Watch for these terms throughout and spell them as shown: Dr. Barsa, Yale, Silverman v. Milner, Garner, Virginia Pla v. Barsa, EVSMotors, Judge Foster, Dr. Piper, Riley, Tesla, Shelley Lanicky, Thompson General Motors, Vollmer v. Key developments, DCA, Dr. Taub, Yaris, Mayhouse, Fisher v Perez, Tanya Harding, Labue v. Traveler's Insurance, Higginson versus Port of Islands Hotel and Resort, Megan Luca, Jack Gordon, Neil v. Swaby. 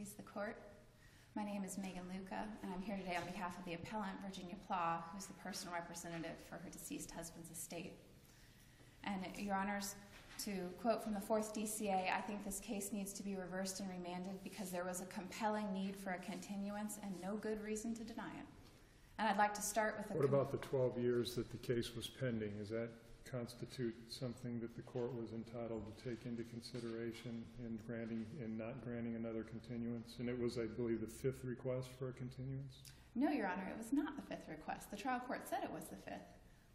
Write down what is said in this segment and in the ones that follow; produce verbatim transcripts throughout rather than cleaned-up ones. please the court. My name is Megan Luca, and I'm here today on behalf of the appellant, Virginia Pla, who's the personal representative for her deceased husband's estate. And Your Honors, to quote from the fourth D C A, I think this case needs to be reversed and remanded because there was a compelling need for a continuance and no good reason to deny it. And I'd like to start with a— What about the twelve years that the case was pending? Does that constitute something that the court was entitled to take into consideration in granting in not granting another continuance? And it was, I believe, the fifth request for a continuance? No, Your Honor, it was not the fifth request. The trial court said it was the fifth,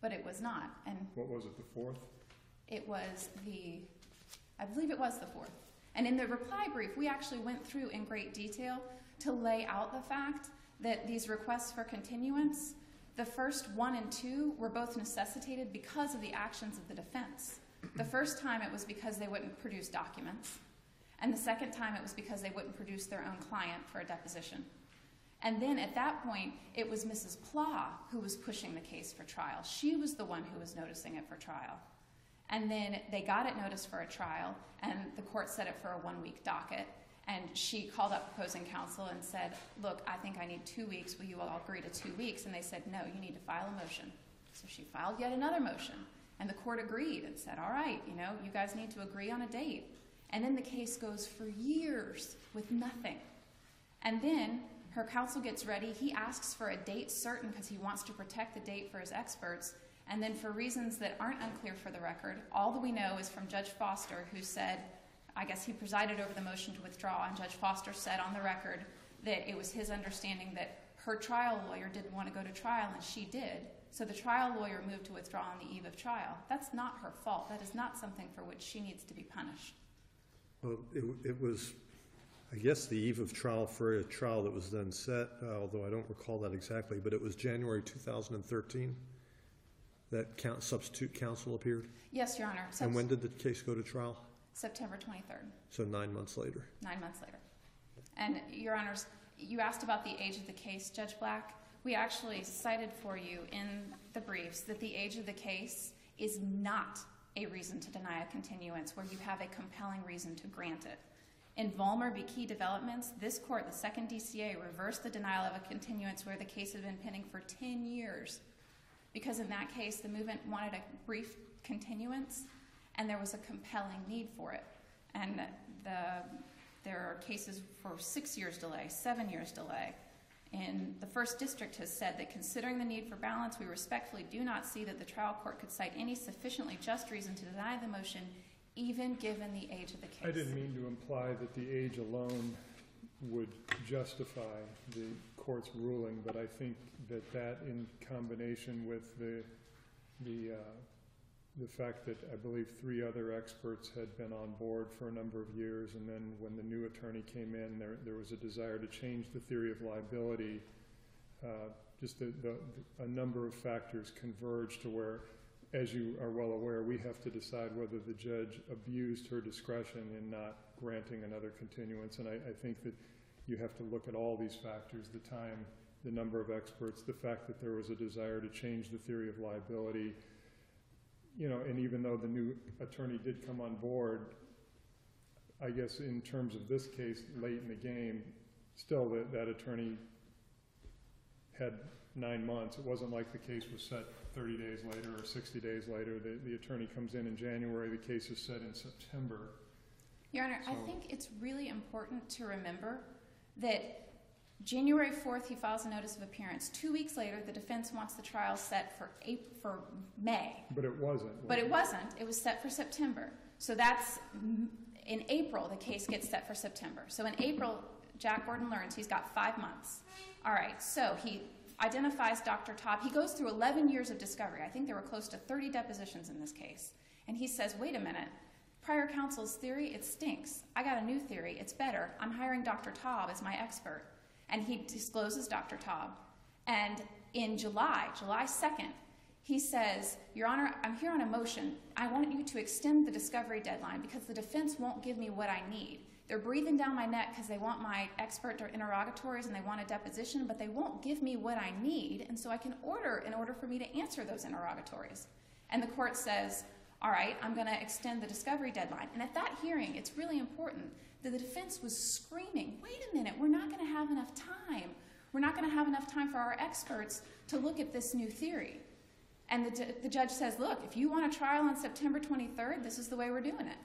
but it was not. And what was it, the fourth? It was the, I believe it was the fourth. And in the reply brief, we actually went through in great detail to lay out the fact that these requests for continuance, the first one and two, were both necessitated because of the actions of the defense. The first time it was because they wouldn't produce documents. And the second time it was because they wouldn't produce their own client for a deposition. And then at that point, it was Missus Pla who was pushing the case for trial. She was the one who was noticing it for trial. And then they got it noticed for a trial, and the court set it for a one-week docket. And she called up opposing counsel and said, look, I think I need two weeks. Will you all agree to two weeks? And they said, no, you need to file a motion. So she filed yet another motion. And the court agreed and said, all right, you know, you guys need to agree on a date. And then the case goes for years with nothing. And then her counsel gets ready. He asks for a date certain because he wants to protect the date for his experts. And then for reasons that aren't unclear for the record, all that we know is from Judge Foster, who said, I guess he presided over the motion to withdraw, and Judge Foster said on the record that it was his understanding that her trial lawyer didn't want to go to trial, and she did. So the trial lawyer moved to withdraw on the eve of trial. That's not her fault. That is not something for which she needs to be punished. Well, it, it was, I guess, the eve of trial for a trial that was then set, uh, although I don't recall that exactly, but it was January two thousand thirteen that count, substitute counsel appeared? Yes, Your Honor. Subst and when did the case go to trial? September twenty-third. So nine months later. Nine months later. And Your Honors, you asked about the age of the case, Judge Black. We actually cited for you in the briefs that the age of the case is not a reason to deny a continuance where you have a compelling reason to grant it. In Vollmer v. Key Developments, this court, the second D C A, reversed the denial of a continuance where the case had been pending for ten years because in that case, the movement wanted a brief continuance and there was a compelling need for it. And the, there are cases for six years delay, seven years delay. And the First District has said that considering the need for balance, we respectfully do not see that the trial court could cite any sufficiently just reason to deny the motion, even given the age of the case. I didn't mean to imply that the age alone would justify the court's ruling, but I think that that in combination with the, the uh, The fact that I believe three other experts had been on board for a number of years, and then when the new attorney came in, there, there was a desire to change the theory of liability. Uh, just the, the, a number of factors converged to where, as you are well aware, we have to decide whether the judge abused her discretion in not granting another continuance. And I, I think that you have to look at all these factors, the time, the number of experts, the fact that there was a desire to change the theory of liability, you know, and even though the new attorney did come on board, I guess in terms of this case late in the game, still that, that attorney had nine months. It wasn't like the case was set thirty days later or sixty days later. The, the attorney comes in in January, the case is set in September. Your Honor, so I think it's really important to remember that January fourth, he files a notice of appearance. Two weeks later, the defense wants the trial set for April, for May. But it wasn't. But it wasn't. It was set for September. So that's in April, the case gets set for September. So in April, Jack Gordon learns he's got five months. All right, so he identifies Doctor Taub. He goes through eleven years of discovery. I think there were close to thirty depositions in this case. And he says, wait a minute. Prior counsel's theory, it stinks. I got a new theory. It's better. I'm hiring Doctor Taub as my expert. And he discloses Doctor Taub. And in July, July second, he says, Your Honor, I'm here on a motion. I want you to extend the discovery deadline because the defense won't give me what I need. They're breathing down my neck because they want my expert interrogatories and they want a deposition, but they won't give me what I need, and so I can order in order for me to answer those interrogatories. And the court says, all right, I'm going to extend the discovery deadline. And at that hearing, it's really important that the defense was screaming, wait a minute, we're not going to have enough time. We're not going to have enough time for our experts to look at this new theory. And the, the judge says, look, if you want a trial on September twenty-third, this is the way we're doing it.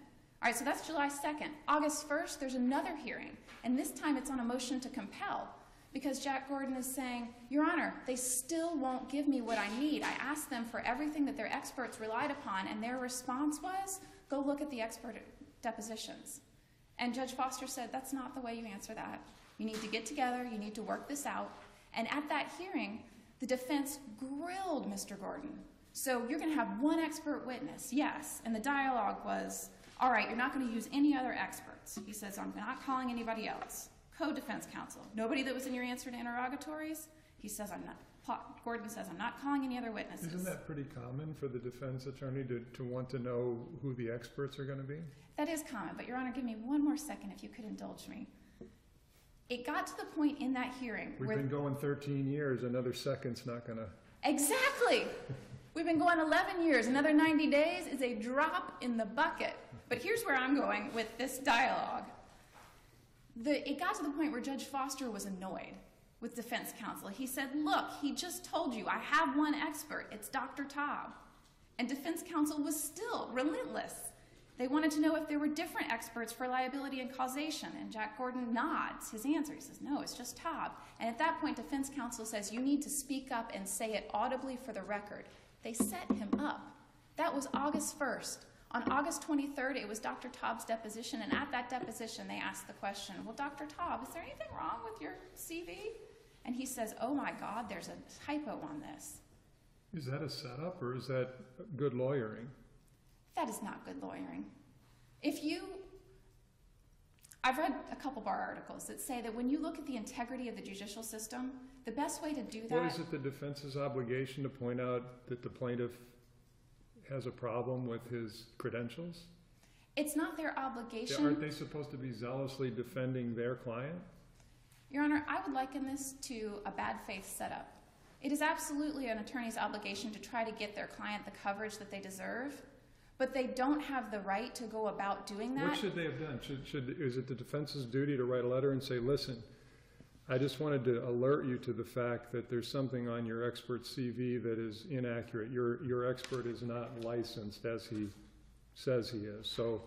All right, so that's July second. August first, there's another hearing, and this time it's on a motion to compel, because Jack Gordon is saying, Your Honor, they still won't give me what I need. I asked them for everything that their experts relied upon, and their response was, go look at the expert depositions. And Judge Foster said, that's not the way you answer that. You need to get together, you need to work this out. And at that hearing, the defense grilled Mister Gordon. So you're gonna have one expert witness, yes. And the dialogue was, all right, you're not going to use any other experts. He says, I'm not calling anybody else. Co-defense counsel, nobody that was in your answer to interrogatories. He says, I'm not, Gordon says, I'm not calling any other witnesses. Isn't that pretty common for the defense attorney to, to want to know who the experts are going to be? That is common, but Your Honor, give me one more second if you could indulge me. It got to the point in that hearing. We've where been going thirteen years, another second's not going to. Exactly. We've been going eleven years, another ninety days is a drop in the bucket. But here's where I'm going with this dialogue. The, it got to the point where Judge Foster was annoyed with defense counsel. He said, look, he just told you, I have one expert, it's Doctor Taub. And defense counsel was still relentless. They wanted to know if there were different experts for liability and causation, and Jack Gordon nods his answer. He says, no, it's just Taub. And at that point, defense counsel says, you need to speak up and say it audibly for the record. They set him up. That was August first. On August twenty-third, it was Doctor Taub's deposition, and at that deposition, they asked the question, well, Doctor Taub, is there anything wrong with your C V? And he says, oh my God, there's a typo on this. Is that a setup, or is that good lawyering? That is not good lawyering. If you, I've read a couple bar articles that say that when you look at the integrity of the judicial system, the best way to do that. Or is it the defense's obligation to point out that the plaintiff has a problem with his credentials? It's not their obligation. Aren't they supposed to be zealously defending their client? Your Honor, I would liken this to a bad faith setup. It is absolutely an attorney's obligation to try to get their client the coverage that they deserve, but they don't have the right to go about doing that. What should they have done? Should, should, is it the defense's duty to write a letter and say, listen, I just wanted to alert you to the fact that there's something on your expert C V that is inaccurate. Your, your expert is not licensed as he says he is. So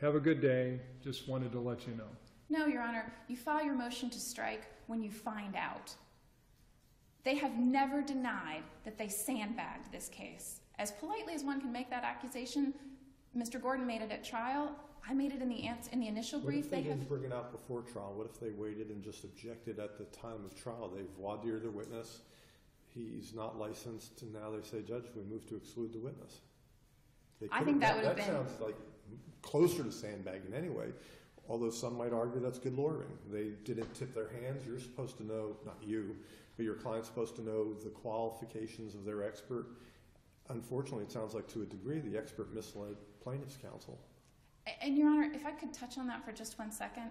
have a good day. Just wanted to let you know. No, Your Honor. You file your motion to strike when you find out. They have never denied that they sandbagged this case. As politely as one can make that accusation, Mister Gordon made it at trial. I made it in the answer, in the initial brief. What if they, they didn't have, bring it out before trial? What if they waited and just objected at the time of trial? They voir dire the witness. He's not licensed, and now they say, Judge, we move to exclude the witness. They I think that would have been. That sounds like closer to sandbagging anyway, although some might argue that's good lawyering. They didn't tip their hands. You're supposed to know, not you, but your client's supposed to know the qualifications of their expert. Unfortunately, it sounds like to a degree the expert misled plaintiff's counsel. And, Your Honor, if I could touch on that for just one second.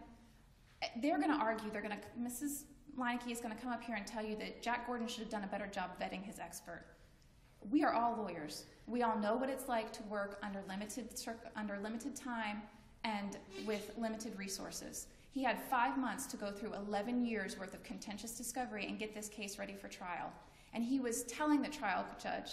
They're going to argue. They're going to, Missus Lanicky is going to come up here and tell you that Jack Gordon should have done a better job vetting his expert. We are all lawyers. We all know what it's like to work under limited, under limited time and with limited resources. He had five months to go through eleven years worth of contentious discovery and get this case ready for trial. And he was telling the trial judge,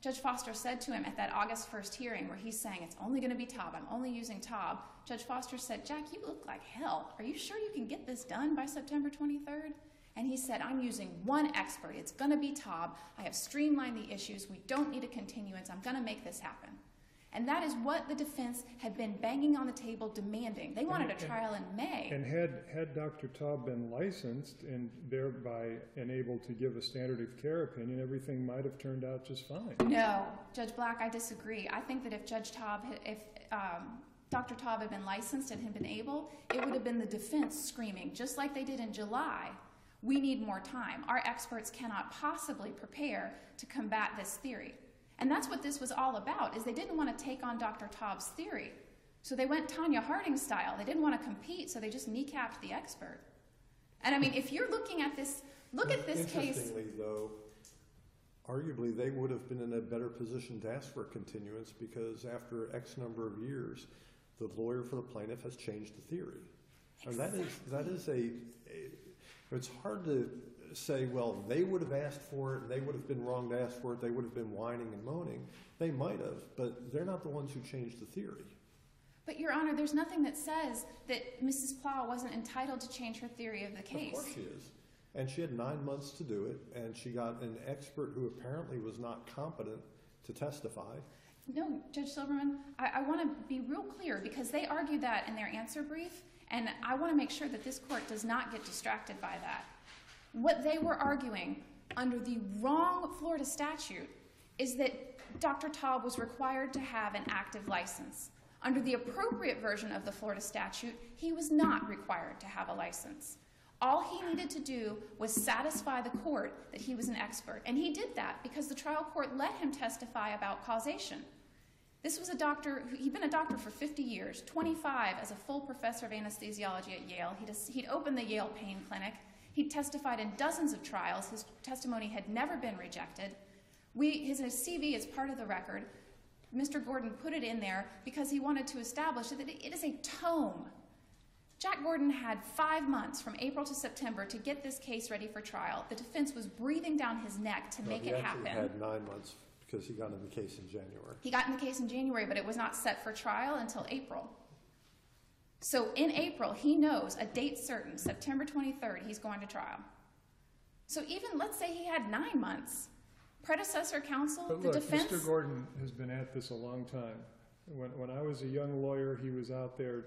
Judge Foster said to him at that August first hearing where he's saying, it's only going to be Taub, I'm only using Taub. Judge Foster said, Jack, you look like hell. Are you sure you can get this done by September twenty-third? And he said, I'm using one expert. It's going to be Taub. I have streamlined the issues. We don't need a continuance. I'm going to make this happen. And that is what the defense had been banging on the table, demanding. They wanted and, a trial and, in May. And had, had Doctor Taub been licensed and thereby enabled to give a standard of care opinion, everything might have turned out just fine. No, Judge Black, I disagree. I think that if Judge Taub, had, if um, Doctor Taub had been licensed and had been able, it would have been the defense screaming, just like they did in July. We need more time. Our experts cannot possibly prepare to combat this theory. And that's what this was all about, is they didn't want to take on Doctor Taub's theory. So they went Tanya Harding style. They didn't want to compete, so they just kneecapped the expert. And I mean, if you're looking at this, look at this case. Interestingly, though, arguably they would have been in a better position to ask for a continuance because after X number of years, the lawyer for the plaintiff has changed the theory. That is, that is a, it's hard to say, well, they would have asked for it, they would have been wrong to ask for it, they would have been whining and moaning. They might have, but they're not the ones who changed the theory. But, Your Honor, there's nothing that says that Missus Pla wasn't entitled to change her theory of the case. Of course she is. And she had nine months to do it, and she got an expert who apparently was not competent to testify. No, Judge Silverman, I, I want to be real clear, because they argued that in their answer brief, and I want to make sure that this court does not get distracted by that. What they were arguing under the wrong Florida statute is that Doctor Taub was required to have an active license. Under the appropriate version of the Florida statute, he was not required to have a license. All he needed to do was satisfy the court that he was an expert. And he did that because the trial court let him testify about causation. This was a doctor, he'd been a doctor for fifty years, twenty-five as a full professor of anesthesiology at Yale. He'd, he'd opened the Yale Pain Clinic. He testified in dozens of trials. His testimony had never been rejected. We, his C V is part of the record. Mister Gordon put it in there because he wanted to establish that it is a tome. Jack Gordon had five months from April to September to get this case ready for trial. The defense was breathing down his neck to no, make it happen. He actually had nine months because he got in the case in January. He got in the case in January, but it was not set for trial until April. So in April, he knows a date certain, September twenty-third, he's going to trial. So even, let's say he had nine months. Predecessor counsel, but the look, defense... Mister Gordon has been at this a long time. When, when I was a young lawyer, he was out there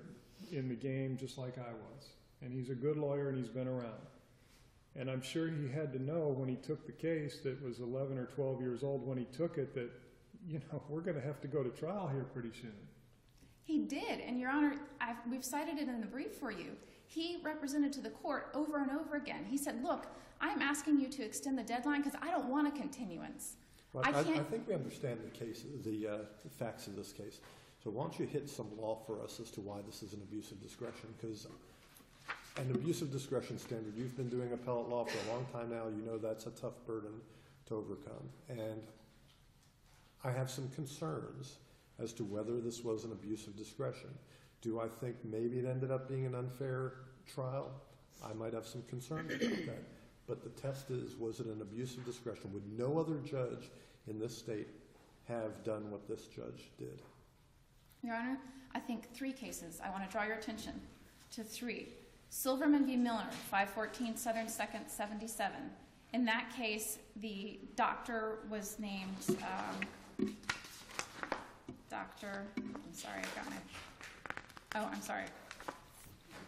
in the game just like I was. And he's a good lawyer and he's been around. And I'm sure he had to know when he took the case that was eleven or twelve years old when he took it that, you know, we're going to have to go to trial here pretty soon. He did, and Your Honor, I've, we've cited it in the brief for you. He represented to the court over and over again. He said, look, I'm asking you to extend the deadline because I don't want a continuance. Well, I, I, can't I think we understand the, case, the, uh, the facts of this case. So why don't you hit some law for us as to why this is an abuse of discretion, because an abuse of discretion standard, you've been doing appellate law for a long time now. You know that's a tough burden to overcome. And I have some concerns as to whether this was an abuse of discretion. Do I think maybe it ended up being an unfair trial? I might have some concerns about that. But the test is, was it an abuse of discretion? Would no other judge in this state have done what this judge did? Your Honor, I think three cases. I want to draw your attention to three. Silverman v. Milner, five fourteen Southern second, seventy-seven. In that case, the doctor was named um, Doctor, I'm sorry, I got my, oh, I'm sorry.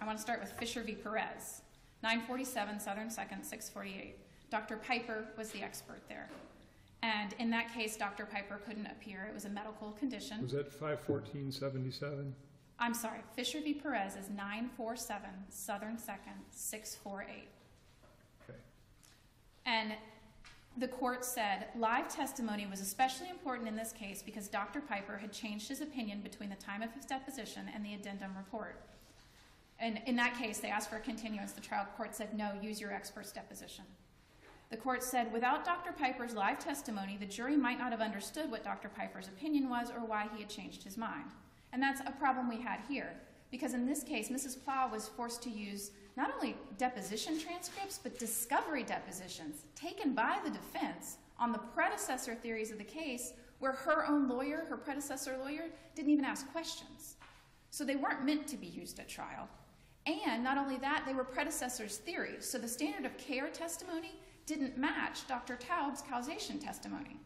I want to start with Fisher v. Perez, nine forty-seven Southern second, six forty-eight. Doctor Piper was the expert there. And in that case, Doctor Piper couldn't appear. It was a medical condition. Was that five fourteen seventy-seven? I'm sorry. Fisher v. Perez is nine forty-seven Southern second, six forty-eight. Okay. And the court said live testimony was especially important in this case because Doctor Piper had changed his opinion between the time of his deposition and the addendum report. And in that case, they asked for a continuance. The trial court said, no, use your expert's deposition. The court said, without Doctor Piper's live testimony, the jury might not have understood what Doctor Piper's opinion was or why he had changed his mind. And that's a problem we had here, because in this case, Missus Pla was forced to use not only deposition transcripts, but discovery depositions taken by the defense on the predecessor theories of the case, where her own lawyer, her predecessor lawyer, didn't even ask questions. So they weren't meant to be used at trial. And not only that, they were predecessors' theories. So the standard of care testimony didn't match Doctor Taub's causation testimony.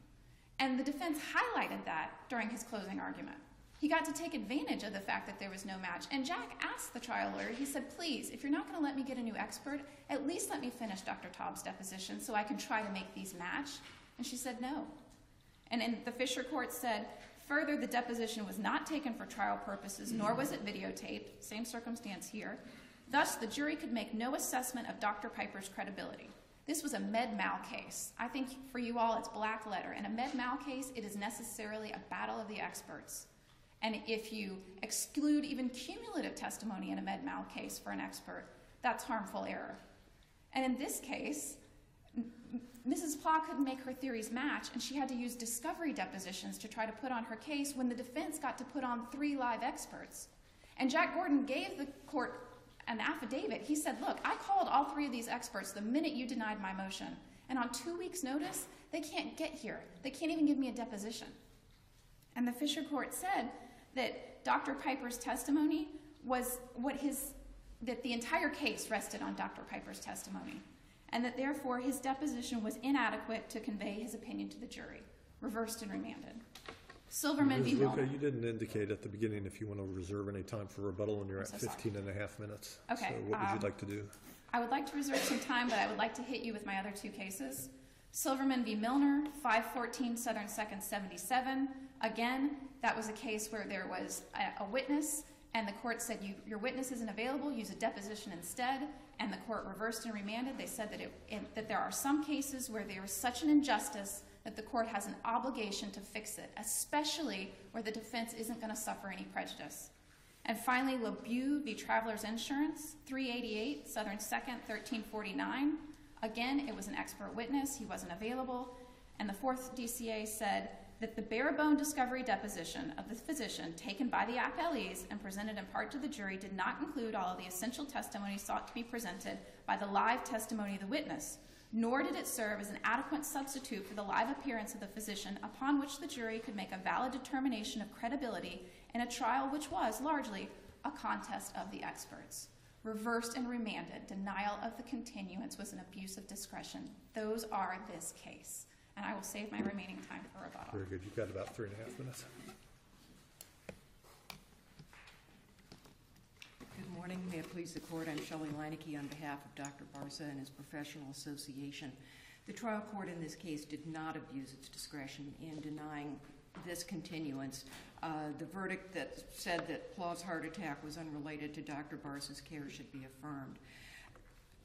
And the defense highlighted that during his closing argument. He got to take advantage of the fact that there was no match. And Jack asked the trial lawyer, he said, please, if you're not gonna let me get a new expert, at least let me finish Doctor Taub's deposition so I can try to make these match. And she said no. And then the Fisher court said, further, the deposition was not taken for trial purposes, nor was it videotaped, same circumstance here. Thus, the jury could make no assessment of Doctor Piper's credibility. This was a med-mal case. I think for you all, it's black letter. In a med-mal case, it is necessarily a battle of the experts. And if you exclude even cumulative testimony in a med-mal case for an expert, that's harmful error. And in this case, Missus Pla couldn't make her theories match, and she had to use discovery depositions to try to put on her case when the defense got to put on three live experts. And Jack Gordon gave the court an affidavit, he said, look, I called all three of these experts the minute you denied my motion, and on two weeks' notice, they can't get here. They can't even give me a deposition. And the Fisher court said that Doctor Piper's testimony was what his, that the entire case rested on Doctor Piper's testimony, and that therefore his deposition was inadequate to convey his opinion to the jury, reversed and remanded. Silverman v. Milner. You didn't indicate at the beginning if you want to reserve any time for rebuttal, and you're so at fifteen sorry. and a half minutes. Okay. So what would um, you like to do? I would like to reserve some time, but I would like to hit you with my other two cases. Silverman v. Milner, five fourteen Southern second, seventy-seven. Again, that was a case where there was a, a witness, and the court said you, your witness isn't available, use a deposition instead, and the court reversed and remanded. They said that, it, it, that there are some cases where there is such an injustice that the court has an obligation to fix it, especially where the defense isn't going to suffer any prejudice. And finally, Labue v. Traveler's Insurance, three eighty-eight Southern second, thirteen forty-nine. Again, it was an expert witness. He wasn't available. And the fourth D C A said that the bare-bone discovery deposition of the physician taken by the appellees and presented in part to the jury did not include all of the essential testimony sought to be presented by the live testimony of the witness, nor did it serve as an adequate substitute for the live appearance of the physician upon which the jury could make a valid determination of credibility in a trial which was largely a contest of the experts. Reversed and remanded, denial of the continuance was an abuse of discretion. Those are this case. And I will save my remaining time for rebuttal. Very good. You've got about three and a half minutes. Good morning. May it please the court. I'm Shelley Lanicky on behalf of Doctor Barsa and his professional association. The trial court in this case did not abuse its discretion in denying this continuance. Uh, the verdict that said that Plaw's heart attack was unrelated to Doctor Barsa's care should be affirmed.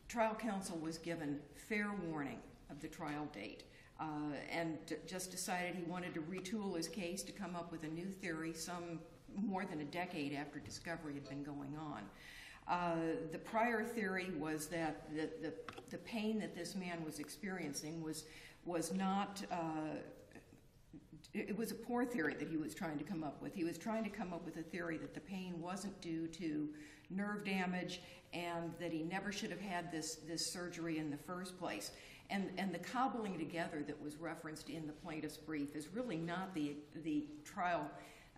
Trial counsel was given fair warning of the trial date uh, and just decided he wanted to retool his case to come up with a new theory some more than a decade after discovery had been going on. Uh, the prior theory was that the, the, the pain that this man was experiencing was, was not uh, it was a poor theory that he was trying to come up with. He was trying to come up with a theory that the pain wasn't due to nerve damage and that he never should have had this, this surgery in the first place. And, and the cobbling together that was referenced in the plaintiff's brief is really not the, the trial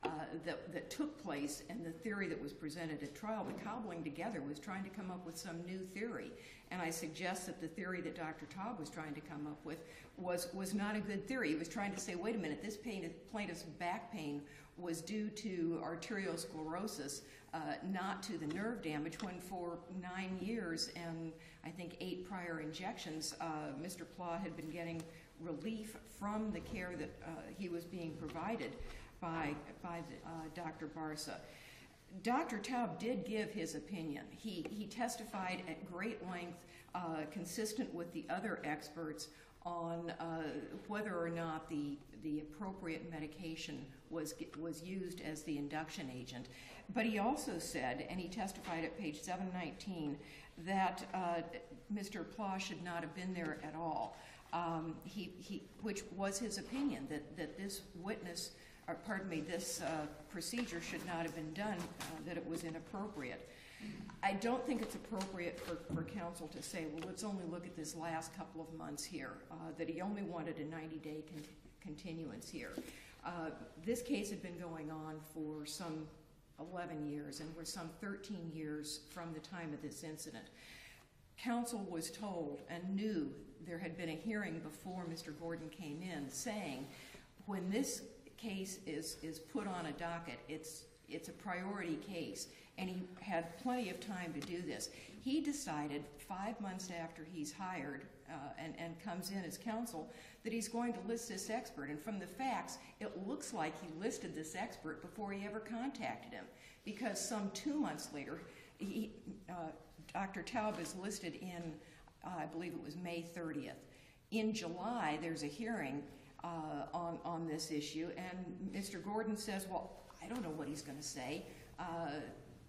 uh, that, that took place and the theory that was presented at trial. The cobbling together was trying to come up with some new theory. And I suggest that the theory that Doctor Taub was trying to come up with was, was not a good theory. He was trying to say, wait a minute, this pain, plaintiff's back pain was due to arteriosclerosis, uh, not to the nerve damage, when for nine years and I think eight prior injections, uh, Mister Pla had been getting relief from the care that uh, he was being provided by, by the, uh, Doctor Barsa. Doctor Taub did give his opinion. He, he testified at great length, uh, consistent with the other experts, on uh, whether or not the, the appropriate medication was, was used as the induction agent. But he also said, and he testified at page seven nineteen, that uh, Mister Pla should not have been there at all, um, he, he, which was his opinion, that, that this witness Or, pardon me, this uh, procedure should not have been done, uh, that it was inappropriate. I don't think it's appropriate for, for counsel to say, well, let's only look at this last couple of months here, uh, that he only wanted a ninety-day con continuance here. Uh, this case had been going on for some eleven years, and we're some thirteen years from the time of this incident. Counsel was told and knew there had been a hearing before Mister Gordon came in saying, when this case is, is put on a docket, it's, it's a priority case, and he had plenty of time to do this. He decided five months after he's hired uh, and, and comes in as counsel that he's going to list this expert, and from the facts, it looks like he listed this expert before he ever contacted him, because some two months later, he, uh, Doctor Taub is listed in, uh, I believe it was May thirtieth. In July, there's a hearing Uh, on, on this issue, and Mister Gordon says, well, I don't know what he's going to say. Uh,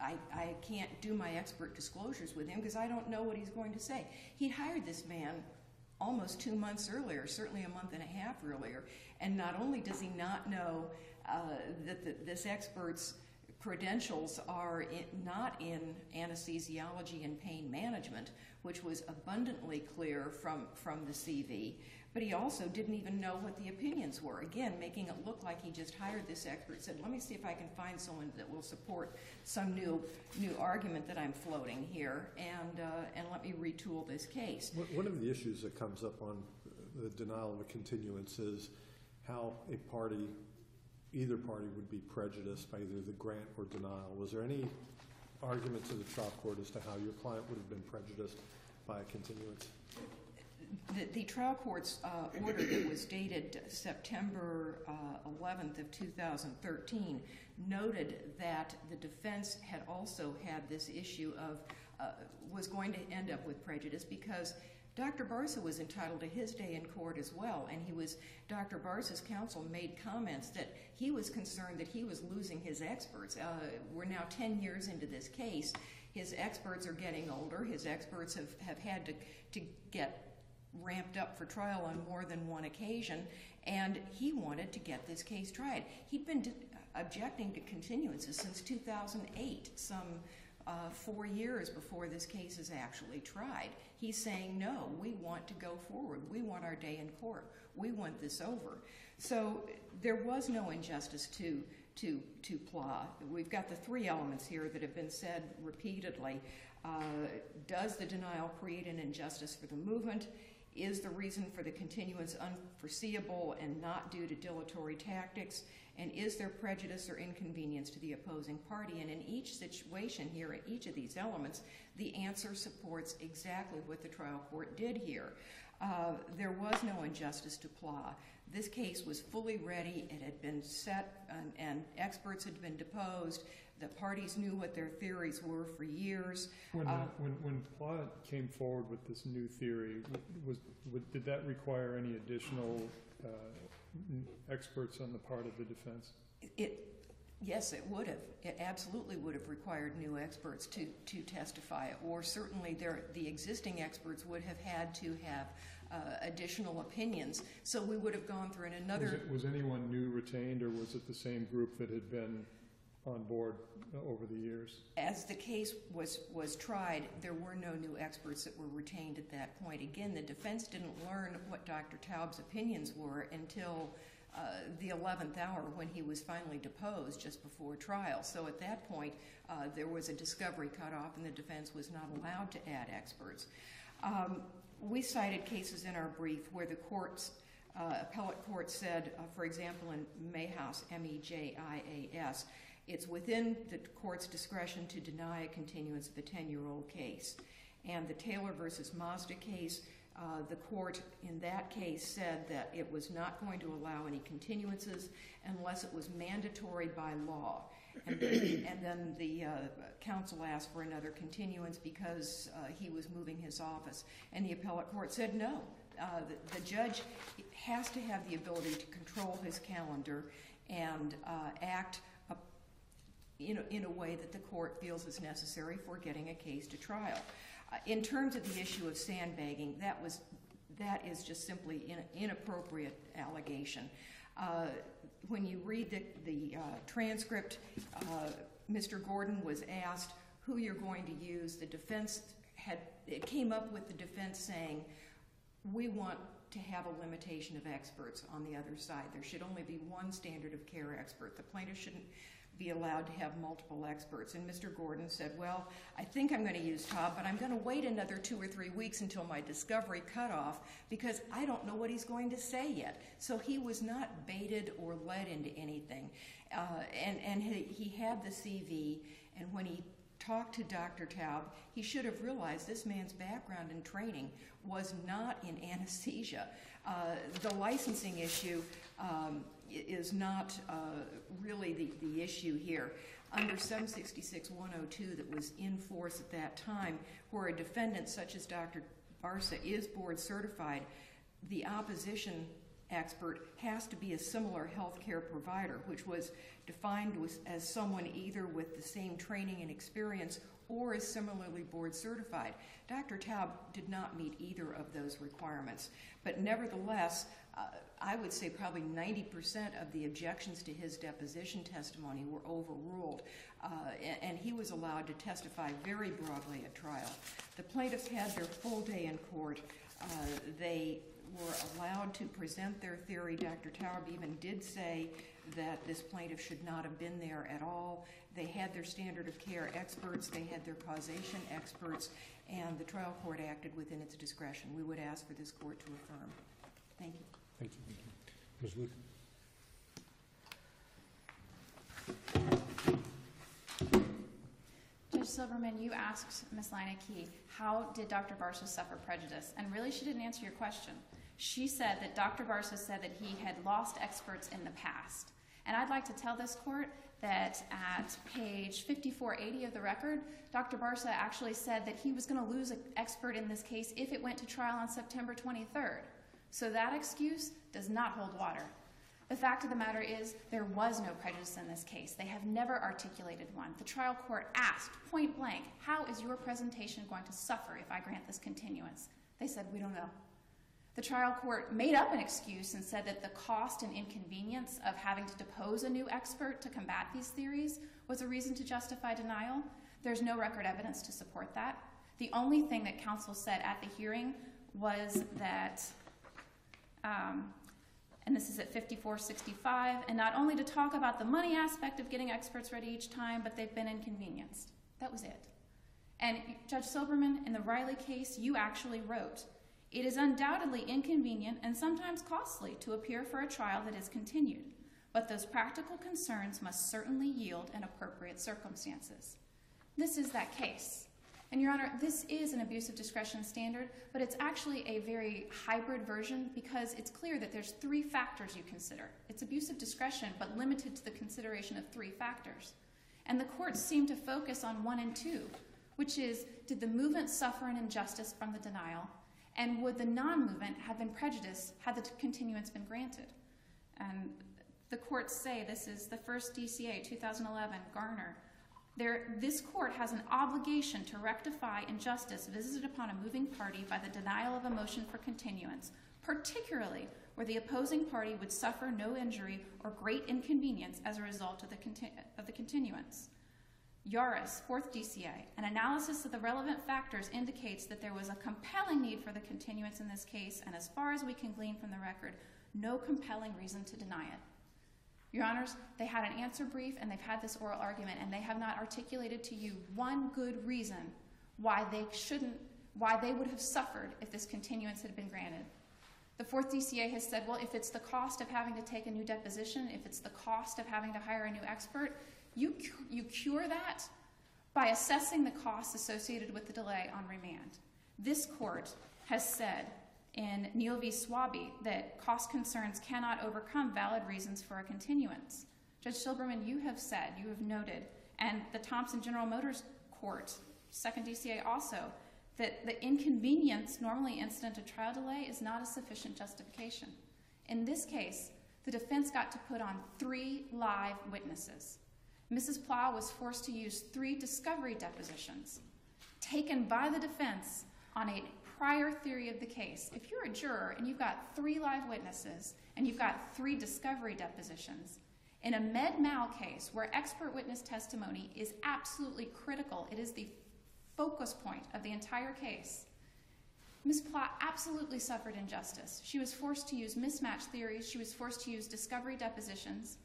I, I can't do my expert disclosures with him because I don't know what he's going to say. He'd hired this man almost two months earlier, certainly a month and a half earlier, and not only does he not know uh, that the, this expert's credentials are in, not in anesthesiology and pain management, which was abundantly clear from, from the C V, but he also didn't even know what the opinions were. Again, making it look like he just hired this expert, said, let me see if I can find someone that will support some new new argument that I'm floating here, and, uh, and let me retool this case. One of the issues that comes up on the denial of a continuance is how a party, either party, would be prejudiced by either the grant or denial. Was there any argument to the trial court as to how your client would have been prejudiced by a continuance? The, the trial court's uh, order that was dated September uh, eleventh of two thousand thirteen noted that the defense had also had this issue of, uh, was going to end up with prejudice because Doctor Barsa was entitled to his day in court as well, and he was, Doctor Barsa's counsel made comments that he was concerned that he was losing his experts. Uh, we're now ten years into this case. His experts are getting older. His experts have, have had to, to get ramped up for trial on more than one occasion, and he wanted to get this case tried. He'd been objecting to continuances since two thousand eight, some uh, four years before this case is actually tried. He's saying, no, we want to go forward. We want our day in court. We want this over. So there was no injustice to to, to Pla. We've got the three elements here that have been said repeatedly. Uh, does the denial create an injustice for the movement? Is the reason for the continuance unforeseeable and not due to dilatory tactics? And is there prejudice or inconvenience to the opposing party? And in each situation here, at each of these elements, the answer supports exactly what the trial court did here. Uh, there was no injustice to Pla. This case was fully ready. It had been set, and, and experts had been deposed. The parties knew what their theories were for years. When, uh, when, when Pla came forward with this new theory, was, was, did that require any additional uh, experts on the part of the defense? It, yes, it would have. It absolutely would have required new experts to, to testify, or certainly their, the existing experts would have had to have Uh, additional opinions. So we would have gone through in another... Was, it, was anyone new retained, or was it the same group that had been on board uh, over the years? As the case was, was tried, there were no new experts that were retained at that point. Again, the defense didn't learn what Doctor Taub's opinions were until uh, the eleventh hour when he was finally deposed just before trial. So at that point, uh, there was a discovery cutoff, and the defense was not allowed to add experts. Um, We cited cases in our brief where the courts, uh, appellate court said, uh, for example, in Mayhouse, M E J I A S, it's within the court's discretion to deny a continuance of a ten-year-old case. And the Taylor versus Moster case, uh, the court in that case said that it was not going to allow any continuances unless it was mandatory by law. And then, and then the uh, counsel asked for another continuance because uh, he was moving his office. And the appellate court said no. Uh, the, the judge has to have the ability to control his calendar and uh, act uh, in, a, in a way that the court feels is necessary for getting a case to trial. Uh, in terms of the issue of sandbagging, that, was, that is just simply an inappropriate allegation. Uh, When you read the, the uh, transcript, uh, Mister Gordon was asked who you're going to use. The defense had, it came up with the defense saying, we want to have a limitation of experts on the other side. There should only be one standard of care expert. The plaintiff shouldn't be allowed to have multiple experts. And Mister Gordon said, well, I think I'm going to use Taub, but I'm going to wait another two or three weeks until my discovery cutoff because I don't know what he's going to say yet. So he was not baited or led into anything. Uh, and and he, he had the C V, and when he talked to Doctor Taub, he should have realized this man's background and training was not in anesthesia. Uh, the licensing issue um, is not uh, really the, the issue here. Under seven sixty-six one oh two that was in force at that time, where a defendant such as Doctor Barsa is board certified, the opposition expert has to be a similar healthcare provider, which was defined as someone either with the same training and experience or is similarly board certified. Doctor Taub did not meet either of those requirements, but nevertheless, uh, I would say probably ninety percent of the objections to his deposition testimony were overruled, uh, and, and he was allowed to testify very broadly at trial. The plaintiffs had their full day in court. Uh, they were allowed to present their theory. Doctor Taub even did say that this plaintiff should not have been there at all. They had their standard of care experts, they had their causation experts, and the trial court acted within its discretion. We would ask for this court to affirm. Thank you. Thank you. Thank you. Miz Luca. Judge Silverman, you asked Miz Lanicky, how did Doctor Barsa suffer prejudice? And really, she didn't answer your question. She said that Doctor Barsa said that he had lost experts in the past. And I'd like to tell this court that at page fifty-four eighty of the record, Doctor Barsa actually said that he was going to lose an expert in this case if it went to trial on September twenty-third. So that excuse does not hold water. The fact of the matter is there was no prejudice in this case. They have never articulated one. The trial court asked point blank, how is your presentation going to suffer if I grant this continuance? They said, we don't know. The trial court made up an excuse and said that the cost and inconvenience of having to depose a new expert to combat these theories was a reason to justify denial. There's no record evidence to support that. The only thing that counsel said at the hearing was that, um, and this is at fifty-four sixty-five, and not only to talk about the money aspect of getting experts ready each time, but they've been inconvenienced. That was it. And Judge Silverman, in the Riley case, you actually wrote, it is undoubtedly inconvenient and sometimes costly to appear for a trial that is continued, but those practical concerns must certainly yield in appropriate circumstances. This is that case. And Your Honor, this is an abuse of discretion standard, but it's actually a very hybrid version because it's clear that there's three factors you consider. It's abuse of discretion, but limited to the consideration of three factors. And the courts seem to focus on one and two, which is, did the movement suffer an injustice from the denial? And would the non-movement have been prejudiced had the continuance been granted? And the courts say, this is the first D C A, two thousand eleven, Garner. There, this court has an obligation to rectify injustice visited upon a moving party by the denial of a motion for continuance, particularly where the opposing party would suffer no injury or great inconvenience as a result of the, continu of the continuance. Yaris, fourth D C A, an analysis of the relevant factors indicates that there was a compelling need for the continuance in this case, and as far as we can glean from the record, no compelling reason to deny it. Your Honors, they had an answer brief, and they've had this oral argument, and they have not articulated to you one good reason why they shouldn't, why they would have suffered if this continuance had been granted. The fourth D C A has said, well, if it's the cost of having to take a new deposition, if it's the cost of having to hire a new expert, You, you cure that by assessing the costs associated with the delay on remand. This court has said in Neil v. Swaby that cost concerns cannot overcome valid reasons for a continuance. Judge Silberman, you have said, you have noted, and the Thompson General Motors Court, second D C A also, that the inconvenience normally incident to trial delay is not a sufficient justification. In this case, the defense got to put on three live witnesses. Missus Pla was forced to use three discovery depositions taken by the defense on a prior theory of the case. If you're a juror and you've got three live witnesses and you've got three discovery depositions, in a med-mal case where expert witness testimony is absolutely critical, it is the focus point of the entire case, Miz Pla absolutely suffered injustice. She was forced to use mismatch theories. She was forced to use discovery depositions.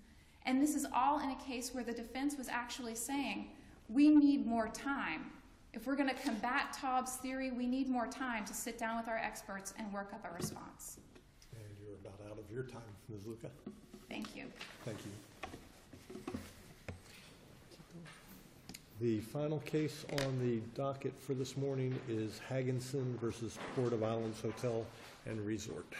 And this is all in a case where the defense was actually saying, we need more time. If we're going to combat Taub's theory, we need more time to sit down with our experts and work up a response. And you're about out of your time, Miz Luca. Thank you. Thank you. The final case on the docket for this morning is Higginson versus Port of Islands Hotel and Resort.